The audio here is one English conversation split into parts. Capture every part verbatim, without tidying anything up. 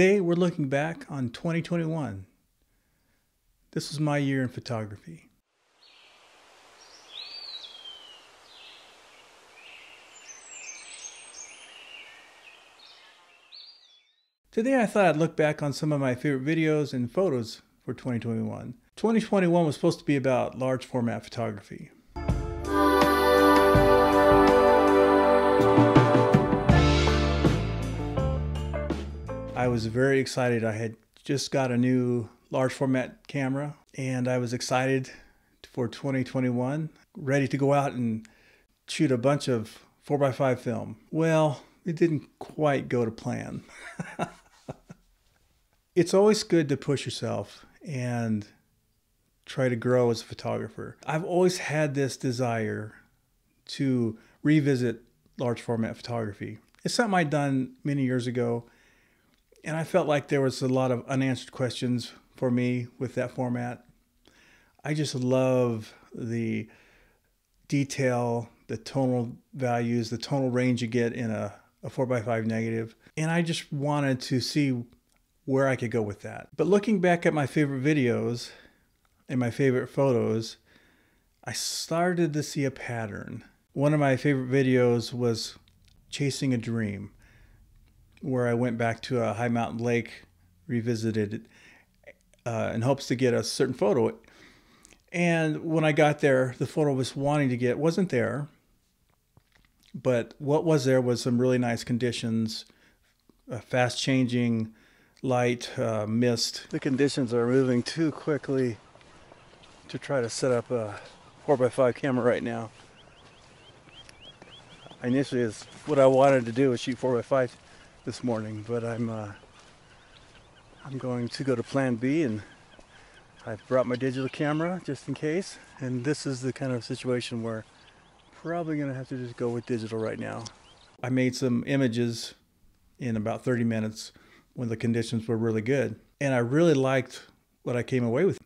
Today we're looking back on twenty twenty-one. This was my year in photography. Today I thought I'd look back on some of my favorite videos and photos for twenty twenty-one. twenty twenty-one was supposed to be about large format photography. I was very excited. I had just got a new large format camera and I was excited for twenty twenty-one, ready to go out and shoot a bunch of four by five film. Well, it didn't quite go to plan. It's always good to push yourself and try to grow as a photographer. I've always had this desire to revisit large format photography. It's something I'd done many years ago, and I felt like there was a lot of unanswered questions for me with that format. I just love the detail, the tonal values, the tonal range you get in a, a four by five negative. And I just wanted to see where I could go with that. But looking back at my favorite videos and my favorite photos, I started to see a pattern. One of my favorite videos was Chasing a Dream, where I went back to a high mountain lake, revisited it uh, in hopes to get a certain photo. And when I got there, the photo I was wanting to get wasn't there. But what was there was some really nice conditions, uh, fast changing light, uh, mist. The conditions are moving too quickly to try to set up a four by five camera right now. Initially, is what I wanted to do was shoot four by five this morning, but I'm uh, I'm going to go to plan B, and I've brought my digital camera just in case. And this is the kind of situation where I'm probably gonna have to just go with digital right now. I made some images in about thirty minutes when the conditions were really good, and I really liked what I came away with,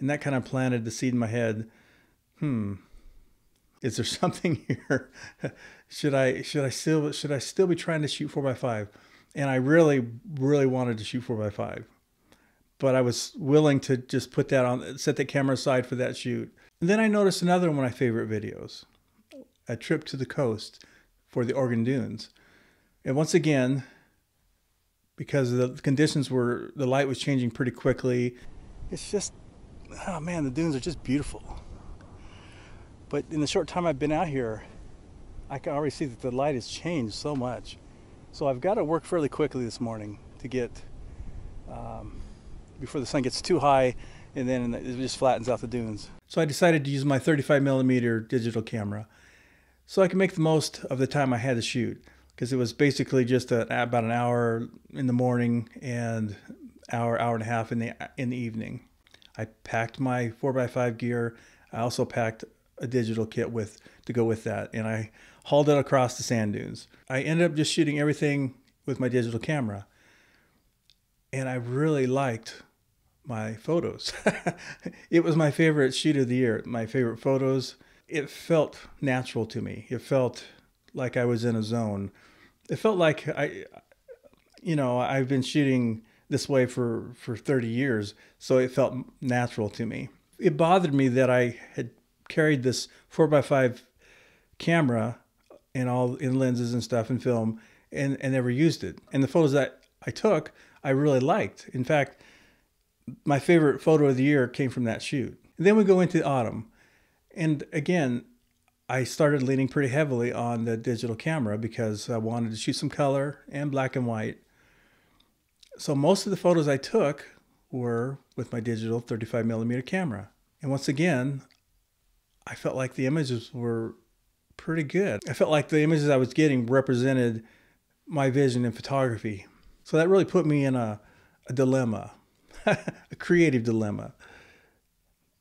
and that kind of planted the seed in my head. Hmm, is there something here? should I should I still should I still be trying to shoot four by five? And I really really wanted to shoot four by five. But I was willing to just put that on, set the camera aside for that shoot. And then I noticed another one of my favorite videos, a trip to the coast for the Oregon Dunes. And once again, because the conditions were, the light was changing pretty quickly. It's just, oh man, the dunes are just beautiful. But in the short time I've been out here, I can already see that the light has changed so much. So I've got to work fairly quickly this morning to get, um, before the sun gets too high, and then it just flattens out the dunes. So I decided to use my thirty-five millimeter digital camera so I can make the most of the time I had to shoot, because it was basically just a, about an hour in the morning and hour, hour and a half in the, in the evening. I packed my four by five gear. I also packed a digital kit with to go with that, and I hauled it across the sand dunes. I ended up just shooting everything with my digital camera, and I really liked my photos. It was my favorite shoot of the year, my favorite photos. It felt natural to me. It felt like I was in a zone. It felt like I, you know, I've been shooting this way for, for thirty years, so it felt natural to me. It bothered me that I had carried this four by five camera and all in lenses and stuff and film and, and never used it. And the photos that I took, I really liked. In fact, my favorite photo of the year came from that shoot. And then we go into autumn. And again, I started leaning pretty heavily on the digital camera because I wanted to shoot some color and black and white. So most of the photos I took were with my digital thirty-five millimeter camera. And once again, I felt like the images were pretty good. I felt like the images I was getting represented my vision in photography. So that really put me in a, a dilemma, a creative dilemma.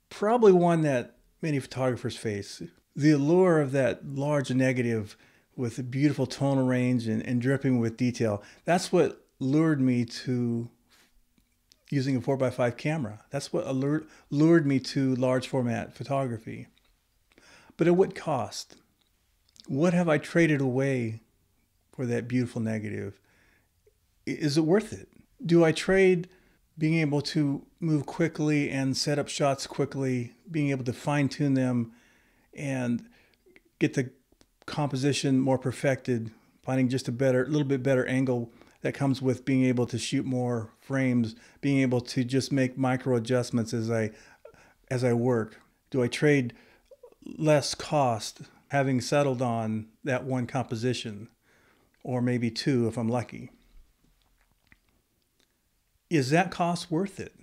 Probably one that many photographers face. The allure of that large negative with a beautiful tonal range and, and dripping with detail. That's what lured me to using a four by five camera. That's what allured, lured me to large format photography. But at what cost? What have I traded away for that beautiful negative? Is it worth it? do I trade being able to move quickly and set up shots quickly, being able to fine tune them and get the composition more perfected, finding just a better, a little bit better angle that comes with being able to shoot more frames, being able to just make micro adjustments as I, as I work? Do I trade less cost, having settled on that one composition, or maybe two if I'm lucky? Is that cost worth it?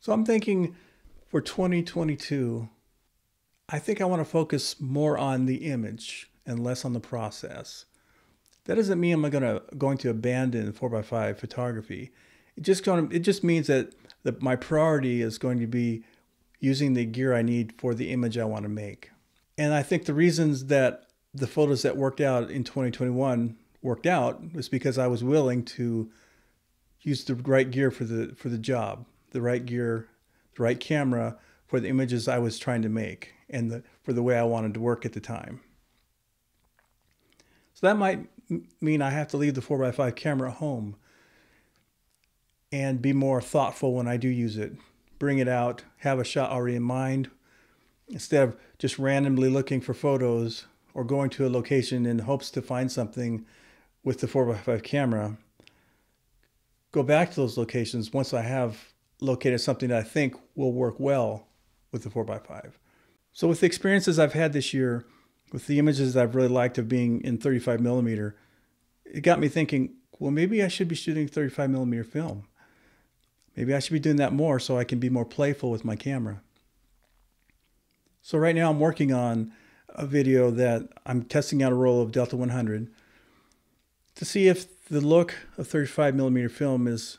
So I'm thinking for twenty twenty-two, I think I want to focus more on the image and less on the process. That doesn't mean I'm going to going to abandon four by five photography. It just going to, it just means that the, my priority is going to be using the gear I need for the image I want to make. And I think the reasons that the photos that worked out in twenty twenty-one worked out was because I was willing to use the right gear for the for the job, the right gear, the right camera for the images I was trying to make and the, for the way I wanted to work at the time. So that might mean I have to leave the four by five camera at home and be more thoughtful when I do use it. Bring it out, have a shot already in mind, instead of just randomly looking for photos or going to a location in hopes to find something with the four by five camera. Go back to those locations once I have located something that I think will work well with the four by five. So with the experiences I've had this year, with the images that I've really liked of being in thirty-five millimeter, it got me thinking, well, maybe I should be shooting thirty-five millimeter film. Maybe I should be doing that more so I can be more playful with my camera. So right now I'm working on a video that I'm testing out a roll of Delta one hundred to see if the look of thirty-five millimeter film is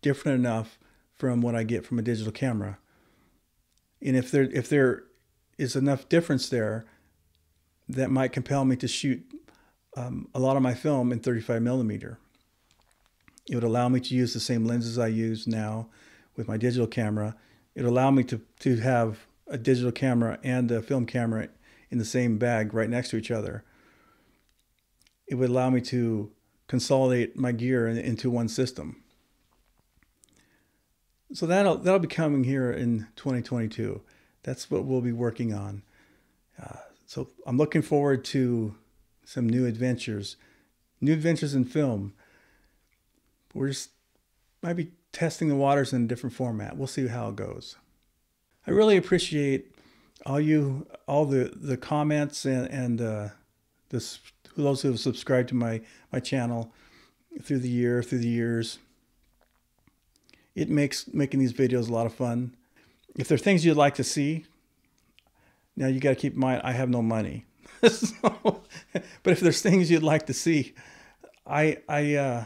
different enough from what I get from a digital camera. And if there, if there is enough difference there, that might compel me to shoot um, a lot of my film in thirty-five millimeter. It would allow me to use the same lenses I use now with my digital camera. It would allow me to, to have a digital camera and a film camera in the same bag right next to each other. It would allow me to consolidate my gear in, into one system. So that'll, that'll be coming here in twenty twenty-two. That's what we'll be working on. Uh, so I'm looking forward to some new adventures, new adventures in film. We're just might be testing the waters in a different format. We'll see how it goes. I really appreciate all you, all the, the comments and, and uh, this, those who have subscribed to my, my channel through the year, through the years. It makes making these videos a lot of fun. If there are things you'd like to see, now you got to keep in mind, I have no money. So, but if there's things you'd like to see, I, I, uh,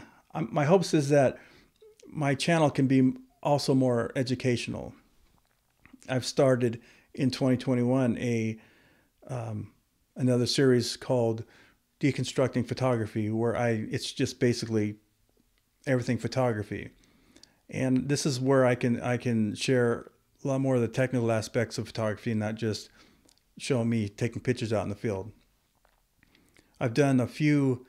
my hopes is that my channel can be also more educational. I've started in twenty twenty-one a um, another series called Deconstructing Photography, where I it's just basically everything photography, and this is where I can I can share a lot more of the technical aspects of photography and not just show me taking pictures out in the field. I've done a few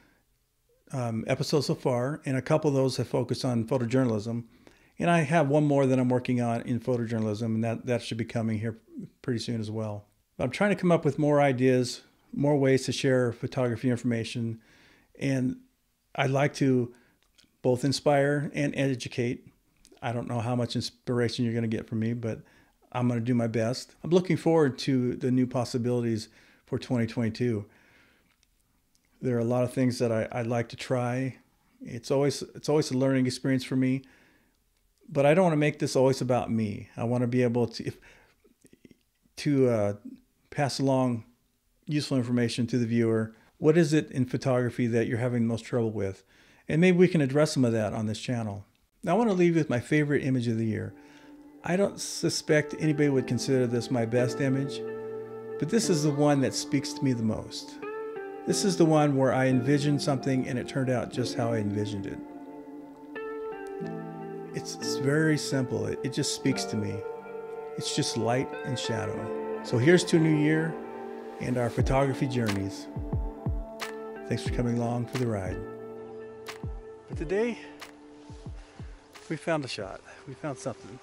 Um, episodes so far, and a couple of those have focused on photojournalism, and I have one more that I'm working on in photojournalism, and that, that should be coming here pretty soon as well. I'm trying to come up with more ideas, more ways to share photography information, and I'd like to both inspire and educate. I don't know how much inspiration you're going to get from me, but I'm going to do my best. I'm looking forward to the new possibilities for twenty twenty-two. There are a lot of things that I, I'd like to try. It's always, it's always a learning experience for me, but I don't want to make this always about me. I want to be able to, if, to uh, pass along useful information to the viewer. What is it in photography that you're having the most trouble with? And maybe we can address some of that on this channel. Now I want to leave you with my favorite image of the year. I don't suspect anybody would consider this my best image, but this is the one that speaks to me the most. This is the one where I envisioned something and it turned out just how I envisioned it. It's, it's very simple. It, it just speaks to me. It's just light and shadow. So here's to a new year and our photography journeys. Thanks for coming along for the ride. But today, We found a shot. We found something.